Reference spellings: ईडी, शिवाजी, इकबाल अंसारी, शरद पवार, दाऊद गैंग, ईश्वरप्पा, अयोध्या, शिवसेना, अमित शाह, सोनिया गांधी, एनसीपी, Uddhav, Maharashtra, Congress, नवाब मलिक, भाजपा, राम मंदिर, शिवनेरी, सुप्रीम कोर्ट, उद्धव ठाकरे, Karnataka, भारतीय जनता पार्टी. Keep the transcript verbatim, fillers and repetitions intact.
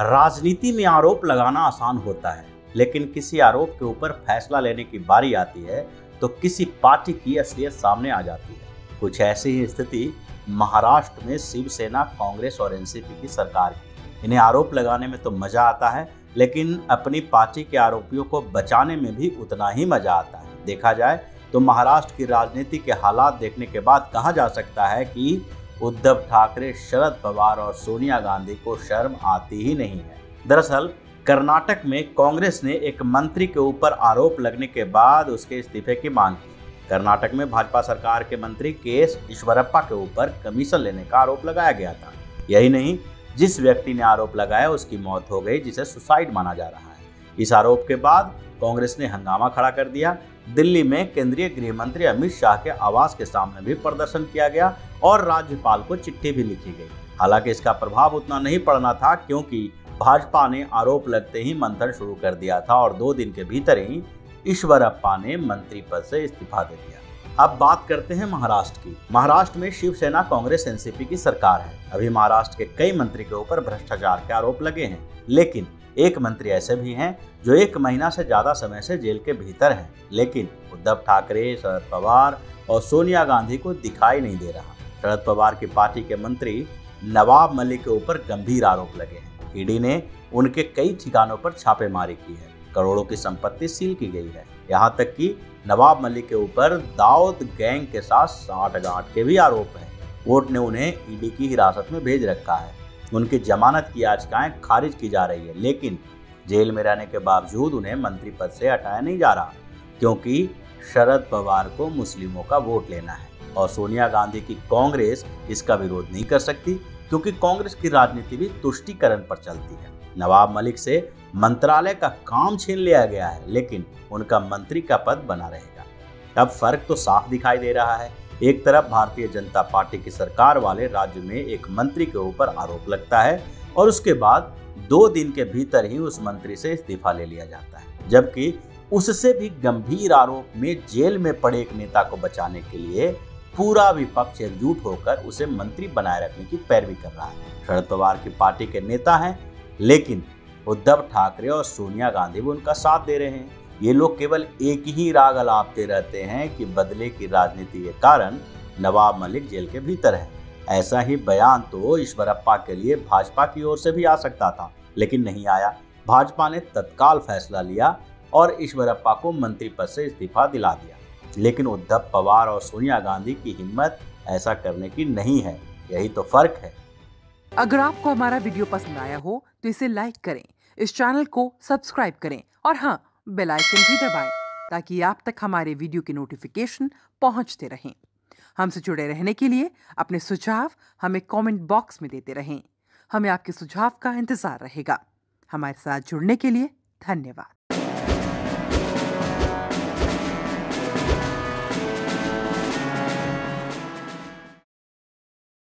राजनीति में आरोप लगाना आसान होता है, लेकिन किसी आरोप के ऊपर फैसला लेने की बारी आती है तो किसी पार्टी की असलियत सामने आ जाती है। कुछ ऐसी ही स्थिति महाराष्ट्र में शिवसेना, कांग्रेस और एनसीपी की सरकार की। इन्हें आरोप लगाने में तो मज़ा आता है, लेकिन अपनी पार्टी के आरोपियों को बचाने में भी उतना ही मज़ा आता है। देखा जाए तो महाराष्ट्र की राजनीति के हालात देखने के बाद कहा जा सकता है कि उद्धव ठाकरे, शरद पवार और सोनिया गांधी को शर्म आती ही नहीं है। दरअसल कर्नाटक में कांग्रेस ने एक मंत्री के ऊपर आरोप लगने के बाद उसके इस्तीफे की मांग की। कर्नाटक में भाजपा सरकार के मंत्री के एस ईश्वरप्पा के ऊपर कमीशन लेने का आरोप लगाया गया था। यही नहीं, जिस व्यक्ति ने आरोप लगाया उसकी मौत हो गई, जिसे सुसाइड माना जा रहा है। इस आरोप के बाद कांग्रेस ने हंगामा खड़ा कर दिया। दिल्ली में केंद्रीय गृह मंत्री अमित शाह के आवास के सामने भी प्रदर्शन किया गया और राज्यपाल को चिट्ठी भी लिखी गई। हालांकि इसका प्रभाव उतना नहीं पड़ना था, क्योंकि भाजपा ने आरोप लगते ही मंथन शुरू कर दिया था और दो दिन के भीतर ही ईश्वरप्पा ने मंत्री पद से इस्तीफा दे दिया। अब बात करते हैं महाराष्ट्र की। महाराष्ट्र में शिवसेना, कांग्रेस, एनसीपी की सरकार है। अभी महाराष्ट्र के कई मंत्री के ऊपर भ्रष्टाचार के आरोप लगे हैं, लेकिन एक मंत्री ऐसे भी हैं जो एक महीना से ज्यादा समय से जेल के भीतर हैं, लेकिन उद्धव ठाकरे, शरद पवार और सोनिया गांधी को दिखाई नहीं दे रहा। शरद पवार की पार्टी के मंत्री नवाब मलिक के ऊपर गंभीर आरोप लगे हैं। ईडी ने उनके कई ठिकानों पर छापेमारी की है, करोड़ों की संपत्ति सील की गई है। यहाँ तक कि नवाब मलिक के ऊपर दाऊद गैंग के साथ साठगांठ के भी आरोप हैं। कोर्ट ने उन्हें ईडी की हिरासत में भेज रखा है। उनकी जमानत की याचिकाएं खारिज की जा रही है, लेकिन जेल में रहने के बावजूद उन्हें मंत्री पद से हटाया नहीं जा रहा, क्योंकि शरद पवार को मुस्लिमों का वोट लेना है और सोनिया गांधी की कांग्रेस इसका विरोध नहीं कर सकती, क्योंकि कांग्रेस की राजनीति भी तुष्टीकरण पर चलती है। नवाब मलिक से मंत्रालय का काम छीन लिया गया है, लेकिन उनका मंत्री का पद बना रहेगा। अब फर्क तो साफ दिखाई दे रहा है। एक तरफ भारतीय जनता पार्टी की सरकार वाले राज्य में एक मंत्री के ऊपर आरोप लगता है और उसके बाद दो दिन के भीतर ही उस मंत्री से इस्तीफा ले लिया जाता है, जबकि उससे भी गंभीर आरोप में जेल में पड़े एक नेता को बचाने के लिए पूरा विपक्ष एकजुट होकर उसे मंत्री बनाए रखने की पैरवी कर रहा है। शरद पवार की पार्टी के नेता हैं, लेकिन उद्धव ठाकरे और सोनिया गांधी भी उनका साथ दे रहे हैं। ये लोग केवल एक ही राग अलापते रहते हैं कि बदले की राजनीति के कारण नवाब मलिक जेल के भीतर है। ऐसा ही बयान तो ईश्वरप्पा के लिए भाजपा की ओर से भी आ सकता था, लेकिन नहीं आया। भाजपा ने तत्काल फैसला लिया और ईश्वरप्पा को मंत्री पद से इस्तीफा दिला दिया। लेकिन उद्धव पवार और सोनिया गांधी की हिम्मत ऐसा करने की नहीं है। यही तो फर्क है। अगर आपको हमारा वीडियो पसंद आया हो तो इसे लाइक करें, इस चैनल को सब्सक्राइब करें और हाँ, बेल आइकन भी दबाएं ताकि आप तक हमारे वीडियो के नोटिफिकेशन पहुंचते रहें। हमसे जुड़े रहने के लिए अपने सुझाव हमें कमेंट बॉक्स में देते रहें। हमें आपके सुझाव का इंतज़ार रहेगा। हमारे साथ जुड़ने के लिए धन्यवाद।